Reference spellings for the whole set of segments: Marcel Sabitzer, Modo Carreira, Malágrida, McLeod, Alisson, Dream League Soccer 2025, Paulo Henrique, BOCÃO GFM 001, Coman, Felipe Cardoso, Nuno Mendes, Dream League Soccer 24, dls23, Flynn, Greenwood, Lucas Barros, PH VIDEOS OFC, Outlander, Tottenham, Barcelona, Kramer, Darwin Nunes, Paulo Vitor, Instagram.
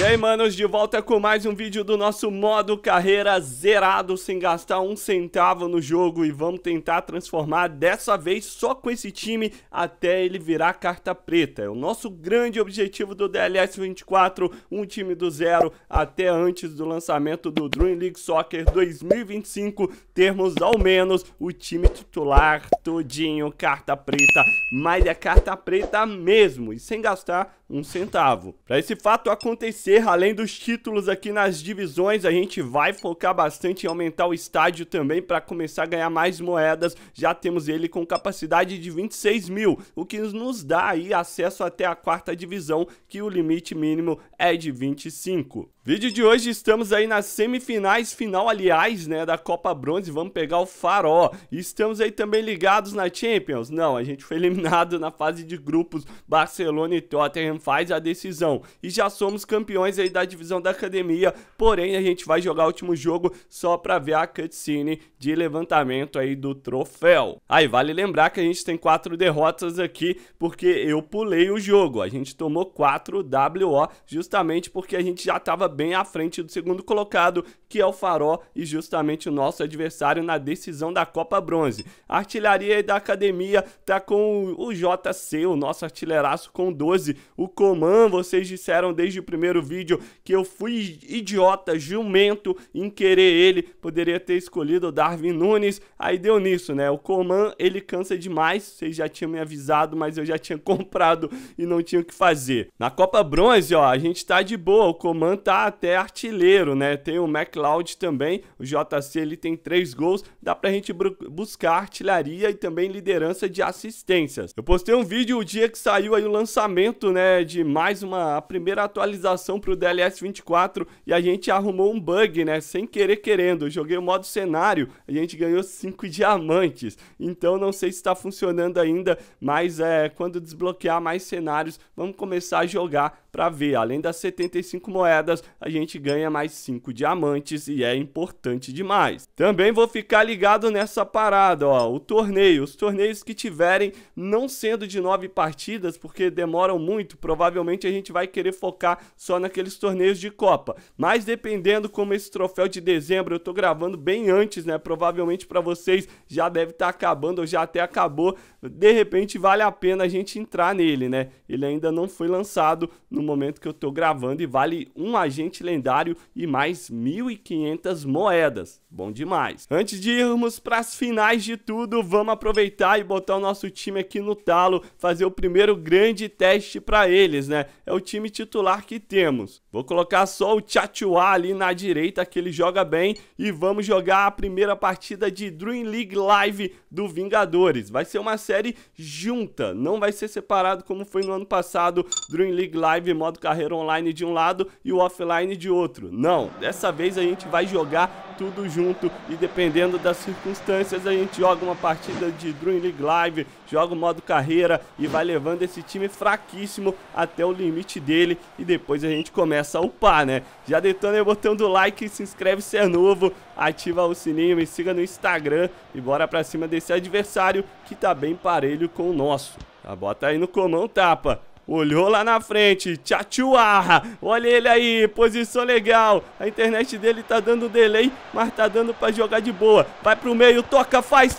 E aí, manos, de volta com mais um vídeo do nosso modo carreira zerado, sem gastar um centavo no jogo. E vamos tentar transformar dessa vez só com esse time até ele virar carta preta. É o nosso grande objetivo do DLS 24, um time do zero até antes do lançamento do Dream League Soccer 2025. Termos ao menos o time titular todinho, carta preta, mas é carta preta mesmo e sem gastar um centavo. Para esse fato acontecer, além dos títulos aqui nas divisões, a gente vai focar bastante em aumentar o estádio também para começar a ganhar mais moedas. Já temos ele com capacidade de 26 mil, o que nos dá aí acesso até a quarta divisão, que o limite mínimo é de 25. Vídeo de hoje, estamos aí nas semifinais, final aliás, né, da Copa Bronze. Vamos pegar o Farol. Estamos aí também ligados na Champions? Não, a gente foi eliminado na fase de grupos. Barcelona e Tottenham faz a decisão. E já somos campeões aí da divisão da academia, porém a gente vai jogar o último jogo só pra ver a cutscene de levantamento aí do troféu. Aí vale lembrar que a gente tem 4 derrotas aqui, porque eu pulei o jogo. A gente tomou 4 WO, justamente porque a gente já tava bem à frente do segundo colocado, que é o Farol, e justamente o nosso adversário na decisão da Copa Bronze. A artilharia aí da academia tá com o JC, o nosso artilheiraço, com 12. O Coman, vocês disseram desde o primeiro vídeo que eu fui idiota, jumento, em querer ele. Poderia ter escolhido o Darwin Nunes, aí deu nisso, né? O Coman, ele cansa demais, vocês já tinham me avisado, mas eu já tinha comprado e não tinha o que fazer. Na Copa Bronze, ó, a gente tá de boa, o Coman tá até artilheiro, né? Tem o McLeod também, o JC ele tem 3 gols, dá pra gente buscar artilharia e também liderança de assistências. Eu postei um vídeo o dia que saiu aí o lançamento, né, de mais uma primeira atualização pro DLS 24, e a gente arrumou um bug, né, sem querer querendo. Eu joguei o modo cenário, a gente ganhou 5 diamantes, então não sei se tá funcionando ainda, mas quando desbloquear mais cenários, vamos começar a jogar pra ver. Além das 75 moedas, a gente ganha mais 5 diamantes e é importante demais. Também vou ficar ligado nessa parada, ó, o torneio. Os torneios que tiverem, não sendo de 9 partidas, porque demoram muito, provavelmente a gente vai querer focar só naqueles torneios de Copa. Mas dependendo, como esse troféu de dezembro eu tô gravando bem antes, né, provavelmente pra vocês já deve estar acabando ou já até acabou. De repente vale a pena a gente entrar nele, né? Ele ainda não foi lançado no momento que eu tô gravando e vale um agente lendário e mais 1.500 moedas. Bom demais. Antes de irmos para as finais de tudo, vamos aproveitar e botar o nosso time aqui no talo, fazer o primeiro grande teste para eles, né? É o time titular que temos. Vou colocar só o Chachuá ali na direita, que ele joga bem, e vamos jogar a primeira partida de Dream League Live do Vingadores. Vai ser uma série junta, não vai ser separado como foi no ano passado, Dream League Live modo carreira online de um lado e o offline de outro. Não, dessa vez a gente vai jogar tudo junto e dependendo das circunstâncias a gente joga uma partida de Dream League Live, joga o modo carreira e vai levando esse time fraquíssimo até o limite dele e depois a gente começa a upar, né? Já detona o botão do like, se inscreve se é novo, ativa o sininho, me siga no Instagram e bora pra cima desse adversário que tá bem parelho com o nosso. Tá, bota aí no comão, tapa. Olhou lá na frente, Chachuá, olha ele aí, posição legal, a internet dele tá dando delay, mas tá dando pra jogar de boa, vai pro meio, toca, faz,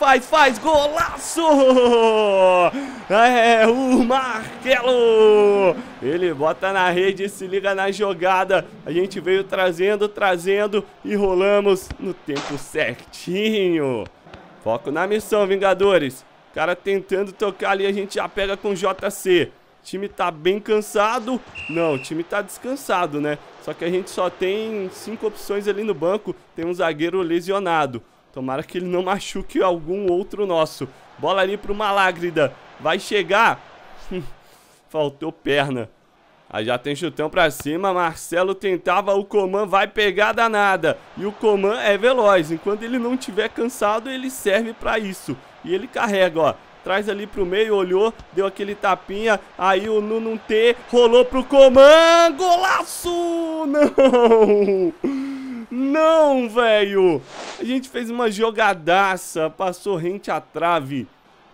golaço! É, o Marcelo, ele bota na rede, se liga na jogada, a gente veio trazendo e rolamos no tempo certinho. Foco na missão, Vingadores, o cara tentando tocar ali, a gente já pega com o JC. O time tá bem cansado. Não, o time tá descansado, né? Só que a gente só tem 5 opções ali no banco. Tem um zagueiro lesionado. Tomara que ele não machuque algum outro nosso. Bola ali pro Malágrida. Vai chegar. Faltou perna. Aí já tem chutão pra cima, Marcelo tentava, o Coman vai pegar danada. E o Coman é veloz. Enquanto ele não tiver cansado, ele serve pra isso. E ele carrega, ó. Traz ali pro meio, olhou, deu aquele tapinha, aí o Nuno T rolou pro Coman, golaço! Não! Não, velho! A gente fez uma jogadaça, passou rente à trave.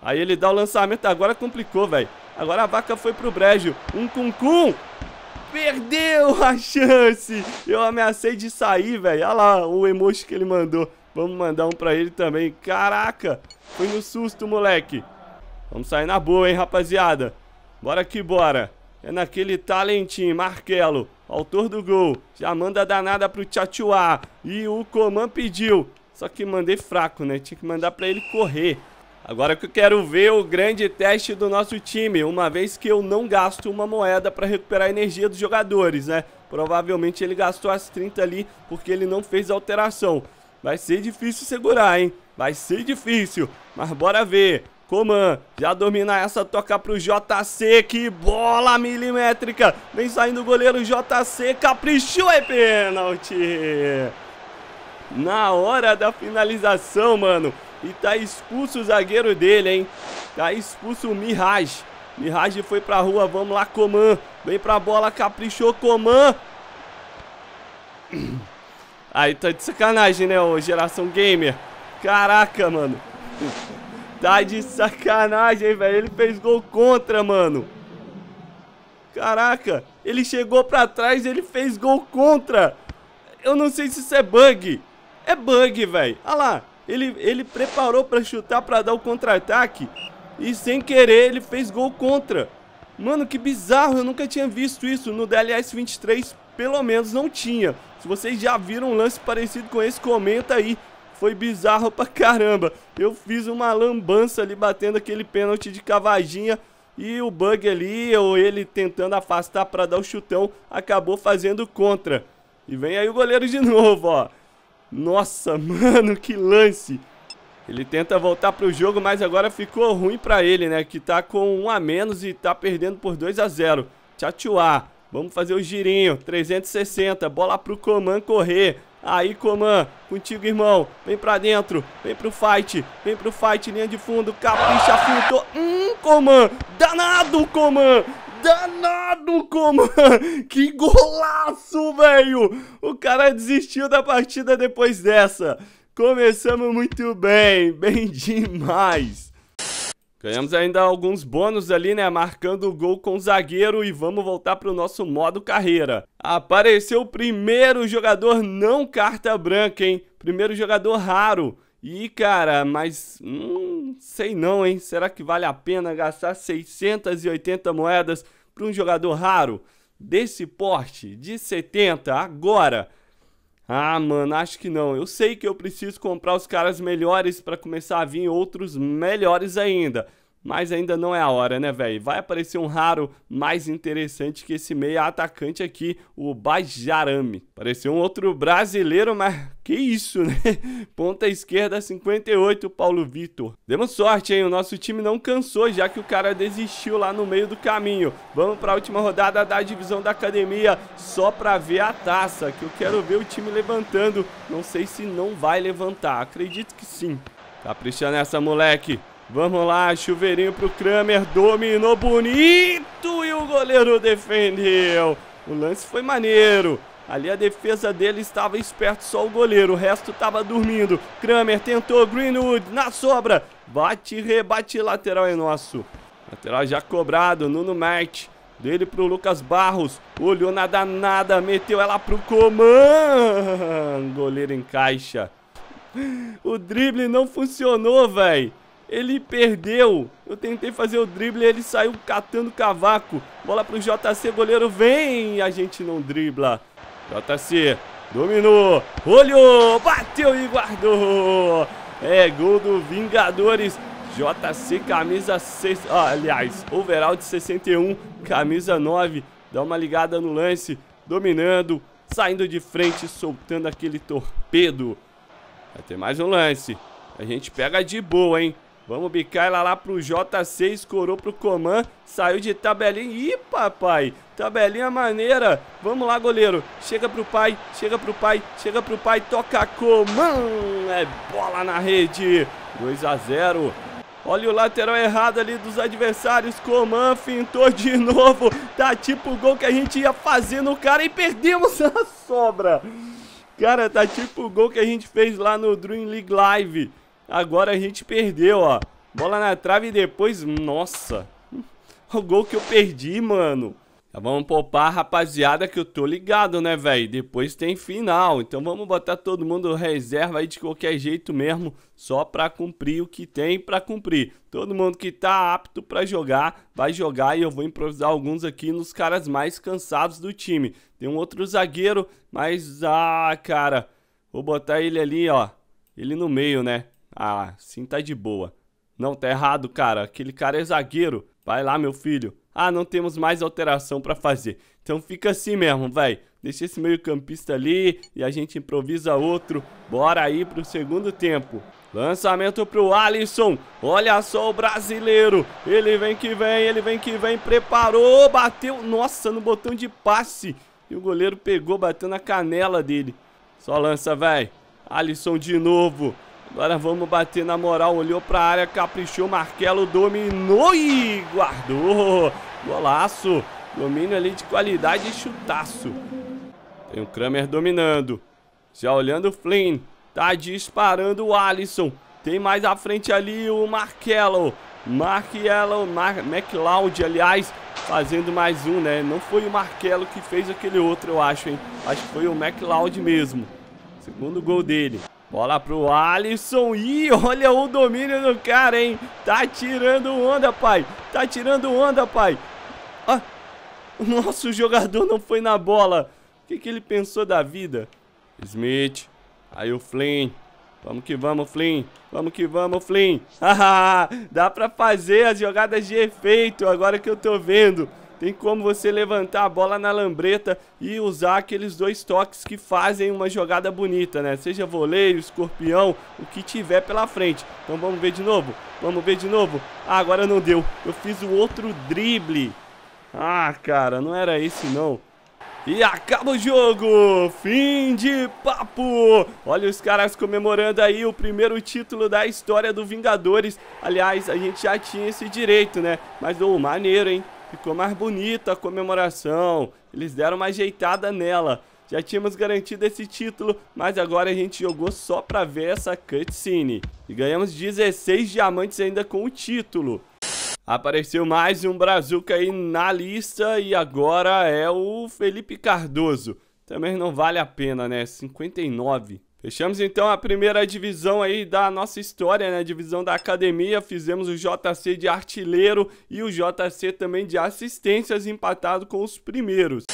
Aí ele dá o lançamento, agora complicou, velho. Agora a vaca foi pro brejo, um cuncum! Perdeu a chance. Eu ameacei de sair, velho. Olha lá o emoji que ele mandou. Vamos mandar um pra ele também. Caraca, foi no susto, moleque. Vamos sair na boa, hein, rapaziada. Bora que bora. É naquele talentinho, Marcelo, autor do gol. Já manda danada pro Tchatuá. E o Coman pediu. Só que mandei fraco, né? Tinha que mandar pra ele correr. Agora que eu quero ver o grande teste do nosso time. Uma vez que eu não gasto uma moeda pra recuperar a energia dos jogadores, né? Provavelmente ele gastou as 30 ali porque ele não fez alteração. Vai ser difícil segurar, hein? Vai ser difícil. Mas bora ver. Coman, já domina essa, toca pro JC, que bola milimétrica, vem saindo o goleiro, JC caprichou, é pênalti, na hora da finalização, mano, e tá expulso o zagueiro dele, hein, tá expulso o Mirage, Mirage foi pra rua, vamos lá Coman, vem pra bola, caprichou Coman, aí tá de sacanagem, né, ô geração gamer, caraca, mano. Tá de sacanagem, velho. Ele fez gol contra, mano. Caraca. Ele chegou pra trás e ele fez gol contra. Eu não sei se isso é bug. É bug, velho. Olha lá. Ele preparou pra chutar pra dar o contra-ataque. E sem querer ele fez gol contra. Mano, que bizarro. Eu nunca tinha visto isso. No DLS 23, pelo menos, não tinha. Se vocês já viram um lance parecido com esse, comenta aí. Foi bizarro pra caramba. Eu fiz uma lambança ali batendo aquele pênalti de cavadinha. E o bug ali, ou ele tentando afastar pra dar o chutão, acabou fazendo contra. E vem aí o goleiro de novo, ó. Nossa, mano, que lance. Ele tenta voltar pro jogo, mas agora ficou ruim pra ele, né? Que tá com 1 a menos e tá perdendo por 2 a 0. Tchatuá, vamos fazer o girinho. 360, bola pro Coman correr. Aí, Coman, contigo, irmão. Vem pra dentro, vem pro fight, linha de fundo, capricha, fintou. Coman, danado, Coman, danado, Coman. Que golaço, velho. O cara desistiu da partida depois dessa. Começamos muito bem, bem demais. Ganhamos ainda alguns bônus ali, né, marcando o gol com o zagueiro e vamos voltar para o nosso modo carreira. Apareceu o primeiro jogador não carta branca, hein, primeiro jogador raro. E cara, mas sei não, hein, será que vale a pena gastar 680 moedas para um jogador raro desse porte, de 70 agora? Ah, mano, acho que não. Eu sei que eu preciso comprar os caras melhores pra começar a vir outros melhores ainda. Mas ainda não é a hora, né, velho? Vai aparecer um raro mais interessante que esse meia atacante aqui, o Bajarame. Apareceu um outro brasileiro, mas que isso, né? Ponta esquerda, 58, Paulo Vitor. Demos sorte, hein? O nosso time não cansou, já que o cara desistiu lá no meio do caminho. Vamos pra última rodada da divisão da academia, só pra ver a taça, que eu quero ver o time levantando. Não sei se não vai levantar, acredito que sim. Capricha nessa, moleque. Vamos lá, chuveirinho pro Kramer, dominou bonito e o goleiro defendeu. O lance foi maneiro. Ali a defesa dele estava esperto, só o goleiro, o resto estava dormindo. Kramer tentou, Greenwood na sobra. Bate, rebate, lateral é nosso. Lateral já cobrado, Nuno Marte. Dele pro Lucas Barros, olhou na danada, meteu ela pro Coman. Goleiro encaixa. O drible não funcionou, velho. Ele perdeu, eu tentei fazer o drible e ele saiu catando cavaco. Bola pro JC, goleiro vem, a gente não dribla. JC, dominou, olhou, bateu e guardou. É gol do Vingadores, JC camisa 6, aliás, overall de 61, camisa 9. Dá uma ligada no lance, dominando, saindo de frente, soltando aquele torpedo. Vai ter mais um lance, a gente pega de boa, hein. Vamos bicar ela lá pro JC, escorou pro Coman, saiu de tabelinha. Ih, papai, tabelinha maneira. Vamos lá, goleiro. Chega pro pai, chega pro pai, chega pro pai, toca Coman. É bola na rede. 2 a 0. Olha o lateral errado ali dos adversários. Coman fintou de novo. Tá tipo o gol que a gente ia fazer no cara e perdemos a sobra. Cara, tá tipo o gol que a gente fez lá no Dream League Live. Agora a gente perdeu, ó. Bola na trave e depois... Nossa. O gol que eu perdi, mano. Então vamos poupar, rapaziada, que eu tô ligado, né, velho? Depois tem final, então vamos botar todo mundo reserva aí de qualquer jeito mesmo, só pra cumprir o que tem pra cumprir. Todo mundo que tá apto pra jogar, vai jogar, e eu vou improvisar alguns aqui nos caras mais cansados do time. Tem um outro zagueiro, mas, cara, vou botar ele ali, ó, ele no meio, né? Ah, sim, tá de boa. Não, tá errado, cara, aquele cara é zagueiro. Vai lá, meu filho. Ah, não temos mais alteração pra fazer. Então fica assim mesmo, velho. Deixa esse meio campista ali e a gente improvisa outro. Bora aí pro segundo tempo. Lançamento pro Alisson. Olha só o brasileiro. Ele vem que vem, ele vem que vem. Preparou, bateu. Nossa, no botão de passe. E o goleiro pegou, bateu na canela dele. Só lança, velho. Alisson de novo. Agora vamos bater na moral, olhou pra área, caprichou, Marcelo dominou e guardou. Golaço, domínio ali de qualidade e chutaço. Tem o Kramer dominando, já olhando o Flynn, tá disparando o Alisson. Tem mais à frente ali o McLeod, aliás, fazendo mais um, né? Não foi o Marcelo que fez aquele outro, eu acho, hein? Acho que foi o McLeod mesmo, segundo gol dele. Bola pro Alisson. Ih, olha o domínio do cara, hein? Tá tirando onda, pai. Tá tirando onda, pai. Ah, o nosso jogador não foi na bola. O que ele pensou da vida? Smith. Aí o Flynn. Vamos que vamos, Flynn. Vamos que vamos, Flynn. Haha, dá pra fazer as jogadas de efeito agora que eu tô vendo. Tem como você levantar a bola na lambreta e usar aqueles dois toques que fazem uma jogada bonita, né? Seja voleio, escorpião, o que tiver pela frente. Então vamos ver de novo, vamos ver de novo. Ah, agora não deu, eu fiz o outro drible. Ah, cara, não era esse não. E acaba o jogo, fim de papo. Olha os caras comemorando aí o primeiro título da história do Vingadores. Aliás, a gente já tinha esse direito, né? Mas, ô, maneiro, hein? Ficou mais bonita a comemoração, eles deram uma ajeitada nela. Já tínhamos garantido esse título, mas agora a gente jogou só pra ver essa cutscene. E ganhamos 16 diamantes ainda com o título. Apareceu mais um brazuca aí na lista e agora é o Felipe Cardoso. Também não vale a pena, né? 59. Fechamos então a primeira divisão aí da nossa história, né? Divisão da academia, fizemos o JC de artilheiro e o JC também de assistências, empatado com os primeiros.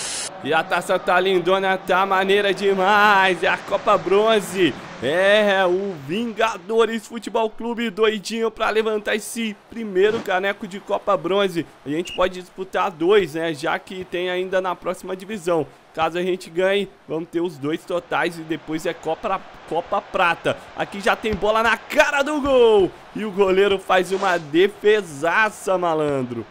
E a taça tá lindona, tá maneira demais, é a Copa Bronze. É, o Vingadores Futebol Clube doidinho pra levantar esse primeiro caneco de Copa Bronze. A gente pode disputar dois, né, já que tem ainda na próxima divisão. Caso a gente ganhe, vamos ter os dois totais e depois é Copa Prata. Aqui já tem bola na cara do gol. E o goleiro faz uma defesaça, malandro.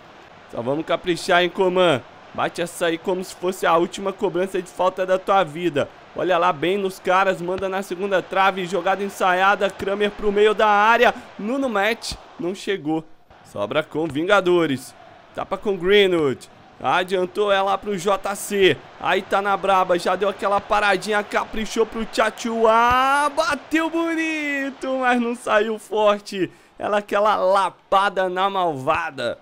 Só vamos caprichar, hein, Coman. Bate essa aí como se fosse a última cobrança de falta da tua vida. Olha lá bem nos caras, manda na segunda trave, jogada ensaiada, Kramer pro meio da área. Nuno Match não chegou. Sobra com Vingadores. Tapa com Greenwood. Adiantou ela pro JC. Aí tá na braba, já deu aquela paradinha, caprichou pro Tchatuá. Bateu bonito, mas não saiu forte. Ela aquela lapada na malvada.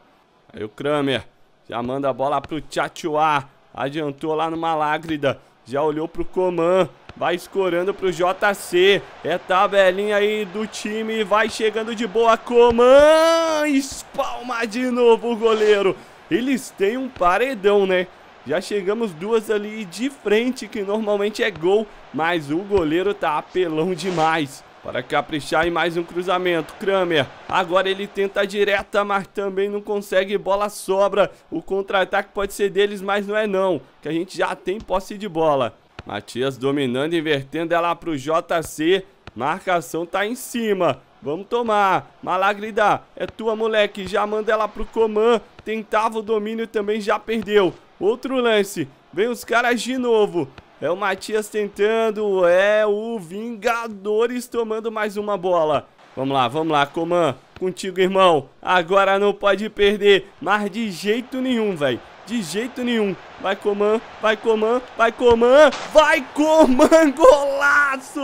Aí o Kramer já manda a bola pro Tchatuá. Adiantou lá numa lágrida. Já olhou pro Coman. Vai escorando pro JC. É tabelinha aí do time. Vai chegando de boa. Coman. Espalma de novo o goleiro. Eles têm um paredão, né? Já chegamos duas ali de frente, que normalmente é gol, mas o goleiro tá apelão demais. Para caprichar em mais um cruzamento, Kramer. Agora ele tenta a direta, mas também não consegue, bola sobra. O contra-ataque pode ser deles, mas não é não, que a gente já tem posse de bola. Matias dominando, invertendo ela pro JC. Marcação tá em cima. Vamos tomar, Malagrida, é tua, moleque, já manda ela pro Coman. Tentava o domínio, também já perdeu. Outro lance, vem os caras de novo. É o Matias tentando, é o Vingadores tomando mais uma bola. Vamos lá, Coman, contigo, irmão. Agora não pode perder, mas de jeito nenhum, velho. De jeito nenhum. Vai, Coman, vai, Coman, vai, Coman. Vai, Coman, golaço!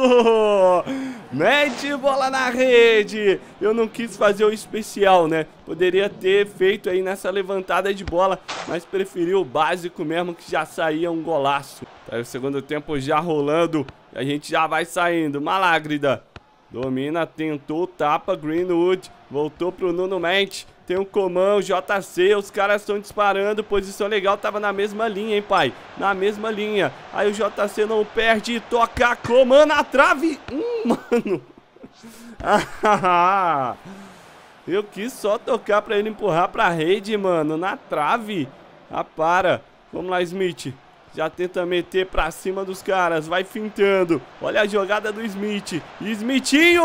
Mete bola na rede. Eu não quis fazer o especial, né? Poderia ter feito aí nessa levantada de bola, mas preferi o básico mesmo, que já saía um golaço. Tá aí o segundo tempo já rolando. A gente já vai saindo. Malágrida. Domina, tentou, tapa, Greenwood. Voltou pro Nuno Mendes. Tem um Comão, JC, os caras estão disparando, posição legal, tava na mesma linha, hein, pai? Na mesma linha. Aí o JC não perde, toca Comão na trave. Mano. Eu quis só tocar pra ele empurrar pra rede, mano. Na trave. Ah, para. Vamos lá, Smith. Já tenta meter pra cima dos caras. Vai fintando. Olha a jogada do Smith. Smithinho!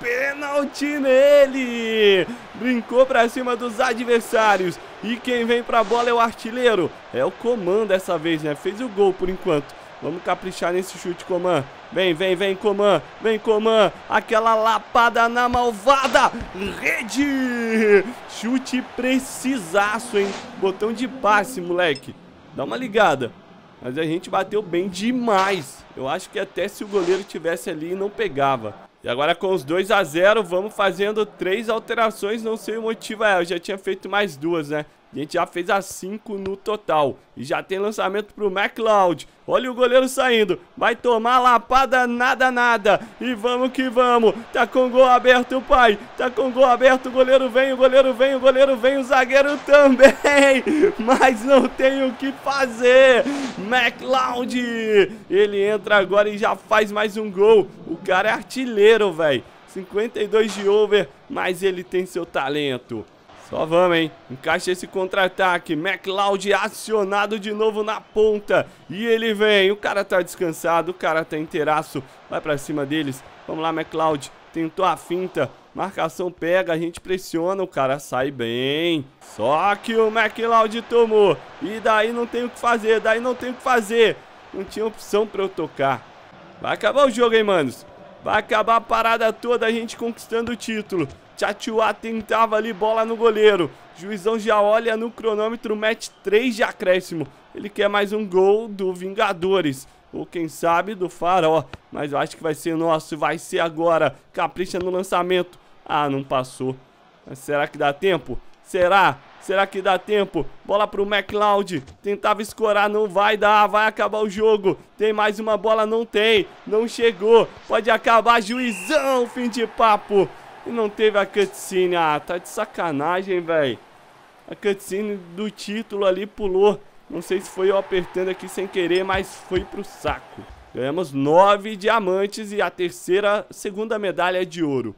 Pênalti nele! Brincou pra cima dos adversários. E quem vem pra bola é o artilheiro. É o Coman dessa vez, né? Fez o gol por enquanto. Vamos caprichar nesse chute, Coman. Vem, vem, vem, Coman. Vem, Coman. Aquela lapada na malvada. Rede! Chute precisaço, hein? Botão de passe, moleque. Dá uma ligada. Mas a gente bateu bem demais. Eu acho que até se o goleiro tivesse ali não pegava. E agora com os 2 a 0, vamos fazendo 3 alterações. Não sei o motivo. Eu já tinha feito mais 2, né? A gente já fez as 5 no total. E já tem lançamento pro McLeod. Olha o goleiro saindo. Vai tomar lapada nada. E vamos que vamos. Tá com gol aberto, pai. Tá com gol aberto. O goleiro vem, o goleiro vem, o goleiro vem. O zagueiro também. Mas não tem o que fazer. McLeod. Ele entra agora e já faz mais um gol. O cara é artilheiro, velho. 52 de over. Mas ele tem seu talento. Só vamos, hein? Encaixa esse contra-ataque. McLeod acionado de novo na ponta. E ele vem. O cara tá descansado. O cara tá inteiraço. Vai pra cima deles. Vamos lá, McLeod. Tentou a finta. Marcação pega. A gente pressiona. O cara sai bem. Só que o McLeod tomou. E daí não tem o que fazer. Não tinha opção pra eu tocar. Vai acabar o jogo, hein, manos? Vai acabar a parada toda. A gente conquistando o título. Tchatuá tentava ali, bola no goleiro. Juizão já olha no cronômetro, mete 3 de acréscimo. Ele quer mais um gol do Vingadores. Ou quem sabe do Farol. Mas eu acho que vai ser nosso, vai ser agora. Capricha no lançamento. Ah, não passou. Mas será que dá tempo? Será? Será que dá tempo? Bola pro McLeod. Tentava escorar, não vai dar. Vai acabar o jogo. Tem mais uma bola, não tem. Não chegou. Pode acabar, juizão. Fim de papo. E não teve a cutscene. Ah, tá de sacanagem, velho. A cutscene do título ali pulou. Não sei se foi eu apertando aqui sem querer, mas foi pro saco. Ganhamos 9 diamantes e a segunda medalha de ouro.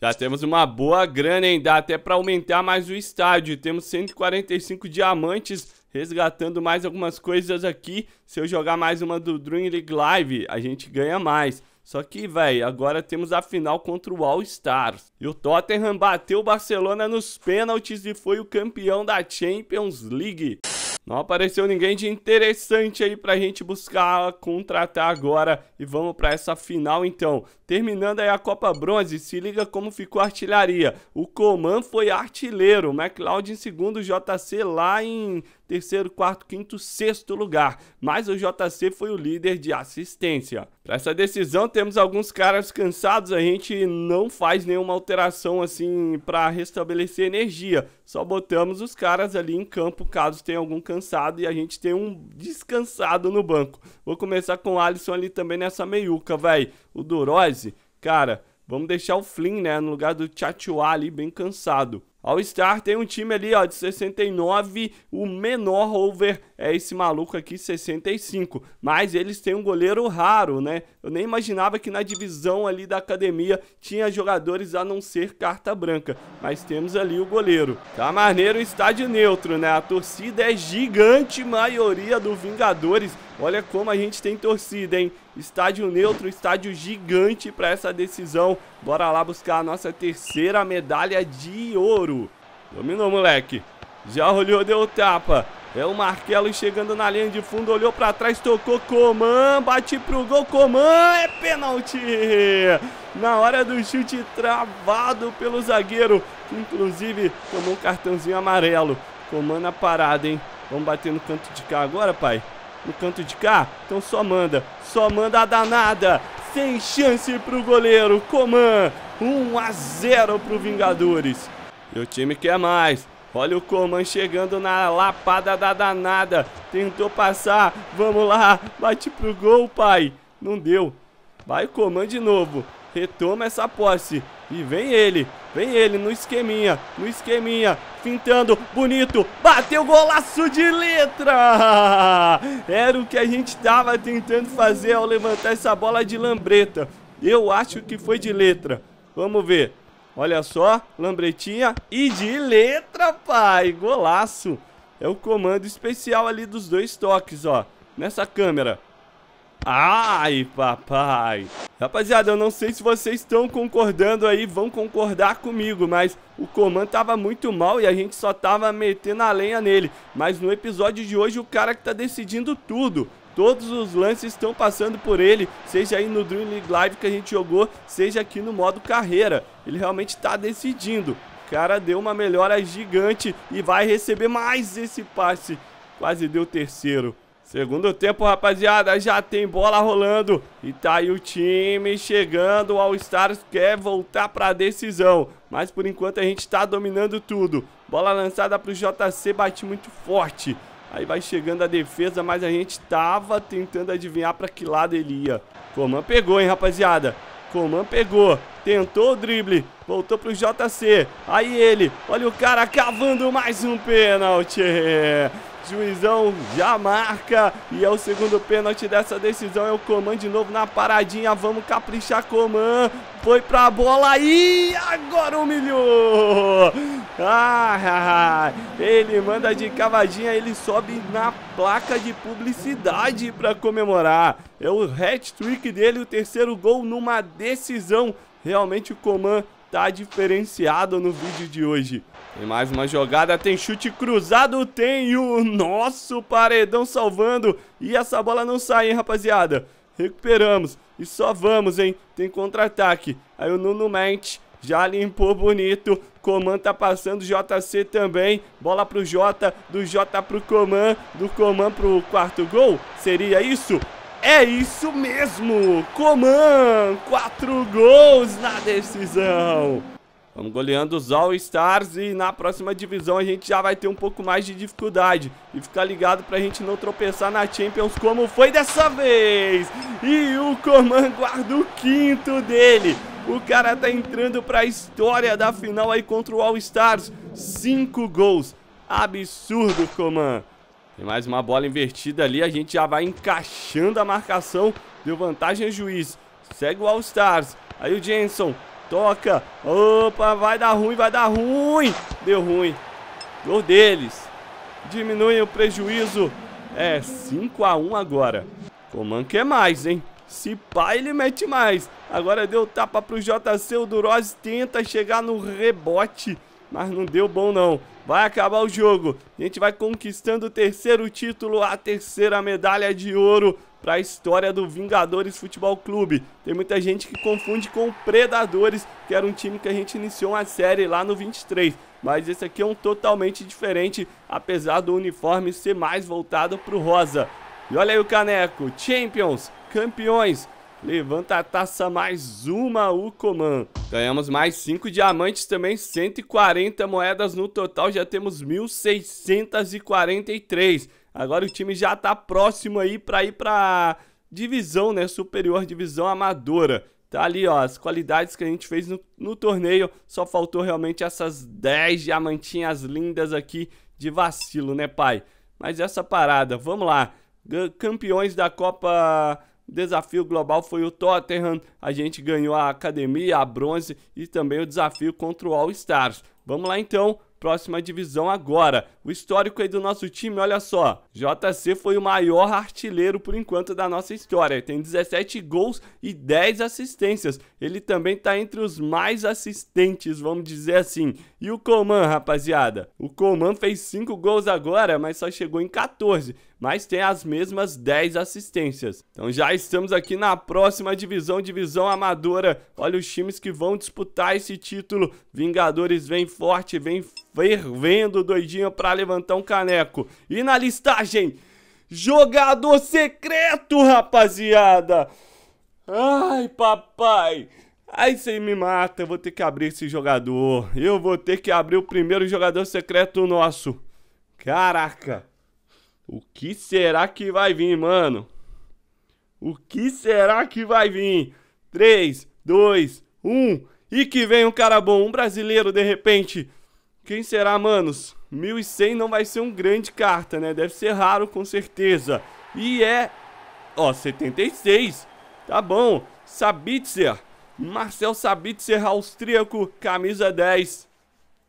Já temos uma boa grana, hein? Dá até pra aumentar mais o estádio. Temos 145 diamantes. Resgatando mais algumas coisas aqui. Se eu jogar mais uma do Dream League Live, a gente ganha mais. Só que, velho, agora temos a final contra o All Stars. E o Tottenham bateu o Barcelona nos pênaltis e foi o campeão da Champions League. Não apareceu ninguém de interessante aí pra gente buscar contratar agora. E vamos pra essa final então. Terminando aí a Copa Bronze, se liga como ficou a artilharia. O Coman foi artilheiro, o McLeod em segundo, o JC lá em terceiro, quarto, quinto, sexto lugar. Mas o JC foi o líder de assistência. Para essa decisão temos alguns caras cansados. A gente não faz nenhuma alteração assim para restabelecer energia. Só botamos os caras ali em campo caso tenha algum cansado. E a gente tem um descansado no banco. Vou começar com o Alisson ali também nessa meiuca, velho. O Dorose, cara, vamos deixar o Flynn, né, no lugar do Tchatuá ali bem cansado. All-Star tem um time ali, ó, de 69, o menor over é esse maluco aqui, 65. Mas eles têm um goleiro raro, né? Eu nem imaginava que na divisão ali da academia tinha jogadores a não ser carta branca. Mas temos ali o goleiro. Tá maneiro o estádio neutro, né? A torcida é gigante, maioria do Vingadores. Olha como a gente tem torcida, hein? Estádio neutro, estádio gigante para essa decisão. Bora lá buscar a nossa terceira medalha de ouro. Dominou, moleque. Já olhou, deu tapa. É o Marcelo chegando na linha de fundo, olhou pra trás, tocou Coman, bate pro gol, Coman, é pênalti! Na hora do chute travado pelo zagueiro, que inclusive tomou um cartãozinho amarelo. Coman na parada, hein? Vamos bater no canto de cá agora, pai? No canto de cá? Então só manda a danada. Sem chance para o goleiro, Coman, 1-0 para o Vingadores. E o time quer mais. Olha o Coman chegando na lapada da danada. Tentou passar, vamos lá, bate pro gol, pai. Não deu. Vai Coman de novo, retoma essa posse. E vem ele no esqueminha, fintando, bonito, bateu, golaço de letra! Era o que a gente tava tentando fazer ao levantar essa bola de lambreta. Eu acho que foi de letra, vamos ver. Olha só, lambretinha e de letra, pai, golaço. É o comando especial ali dos dois toques, ó, nessa câmera. Ai, papai. Rapaziada, eu não sei se vocês estão concordando aí, vão concordar comigo, mas o Coman tava muito mal e a gente só tava metendo a lenha nele. Mas no episódio de hoje o cara que tá decidindo tudo. Todos os lances estão passando por ele, seja aí no Dream League Live que a gente jogou, seja aqui no modo carreira. Ele realmente tá decidindo. O cara deu uma melhora gigante e vai receber mais esse passe. Quase deu terceiro. Segundo tempo, rapaziada, já tem bola rolando. E tá aí o time chegando. O All Stars quer voltar pra decisão. Mas por enquanto a gente tá dominando tudo. Bola lançada pro JC, bate muito forte. Aí vai chegando a defesa, mas a gente tava tentando adivinhar pra que lado ele ia. Coman pegou, hein, rapaziada. Coman pegou, tentou o drible, voltou pro JC. Aí ele, olha o cara cavando mais um pênalti. Juizão já marca e é o segundo pênalti dessa decisão. É o Coman de novo na paradinha. Vamos caprichar, Coman. Foi pra bola e agora humilhou. Ele manda de cavadinha. Ele sobe na placa de publicidade pra comemorar. É o hat-trick dele, o terceiro gol numa decisão. Realmente o Coman tá diferenciado no vídeo de hoje. Tem mais uma jogada, tem chute cruzado, tem o nosso paredão salvando. E essa bola não sai, hein, rapaziada. Recuperamos e só vamos, hein. Tem contra-ataque. Aí o Nuno Mente já limpou bonito. Coman tá passando, JC também. Bola pro Jota, do Jota pro Coman, do Coman pro quarto gol. Seria isso? É isso mesmo, Coman, 4 gols na decisão. Vamos goleando os All Stars e na próxima divisão a gente já vai ter um pouco mais de dificuldade. E ficar ligado pra gente não tropeçar na Champions como foi dessa vez. E o Coman guarda o 5º dele. O cara tá entrando pra história da final aí contra o All Stars. 5 gols. Absurdo, Coman. Tem mais uma bola invertida ali, a gente já vai encaixando a marcação. Deu vantagem ao juiz. Segue o All Stars. Aí o Jenson toca, opa, vai dar ruim, vai dar ruim, deu ruim, gol deles, diminui o prejuízo, é 5-1 agora. Coman quer mais, hein, se pá ele mete mais. Agora deu tapa pro JC, o Durozzi tenta chegar no rebote, mas não deu bom não, vai acabar o jogo. A gente vai conquistando o 3º título, a 3ª medalha de ouro para a história do Vingadores Futebol Clube. Tem muita gente que confunde com o Predadores, que era um time que a gente iniciou uma série lá no 23. Mas esse aqui é um totalmente diferente, apesar do uniforme ser mais voltado para o rosa. E olha aí o caneco, Champions, campeões. Levanta a taça, mais uma, o Coman. Ganhamos mais 5 diamantes também, 140 moedas no total, já temos 1.643. Agora o time já tá próximo aí pra ir pra divisão, né, superior, divisão amadora. Tá ali, ó, as qualidades que a gente fez no torneio, só faltou realmente essas 10 diamantinhas lindas aqui de vacilo, né, pai? Mas essa parada, vamos lá, campeões da Copa... Desafio global foi o Tottenham, a gente ganhou a academia, a bronze e também o desafio contra o All Stars. Vamos lá então, próxima divisão agora. O histórico aí do nosso time, olha só, JC foi o maior artilheiro por enquanto da nossa história. Tem 17 gols e 10 assistências, ele também tá entre os mais assistentes, vamos dizer assim. E o Coman, rapaziada, o Coman fez 5 gols agora, mas só chegou em 14. Mas tem as mesmas 10 assistências. Então já estamos aqui na próxima divisão, divisão amadora. Olha os times que vão disputar esse título. Vingadores vem forte, vem fervendo, doidinho para levantar um caneco. E na listagem, jogador secreto, rapaziada. Ai, papai. Aí você me mata, eu vou ter que abrir esse jogador. Eu vou ter que abrir o primeiro jogador secreto nosso. Caraca. O que será que vai vir, mano? O que será que vai vir? 3, 2, 1. E que vem um cara bom, um brasileiro de repente. Quem será, manos? 1.100 não vai ser um grande carta, né? Deve ser raro, com certeza. E é... ó, 76. Tá bom. Sabitzer. Marcel Sabitzer, austríaco. Camisa 10.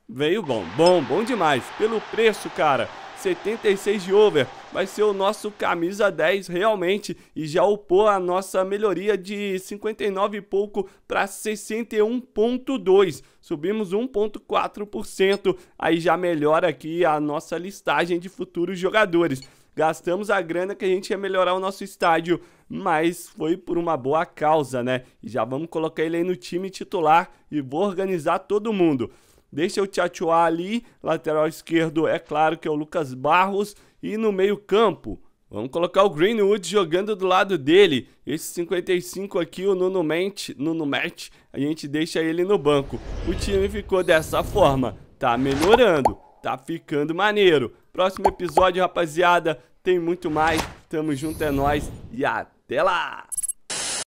Veio bom. Bom, bom demais. Pelo preço, cara. 76 de over. Vai ser o nosso camisa 10 realmente. E já upou a nossa melhoria de 59 e pouco para 61.2. Subimos 1.4%. Aí já melhora aqui a nossa listagem de futuros jogadores. Gastamos a grana que a gente ia melhorar o nosso estádio, mas foi por uma boa causa, né? E já vamos colocar ele aí no time titular e vou organizar todo mundo. Deixa o Tchatuá ali, lateral esquerdo é claro que é o Lucas Barros. E no meio campo, vamos colocar o Greenwood jogando do lado dele. Esse 55 aqui, o Nuno Match, a gente deixa ele no banco. O time ficou dessa forma, tá melhorando, tá ficando maneiro. Próximo episódio, rapaziada, tem muito mais. Tamo junto, é nóis e até lá!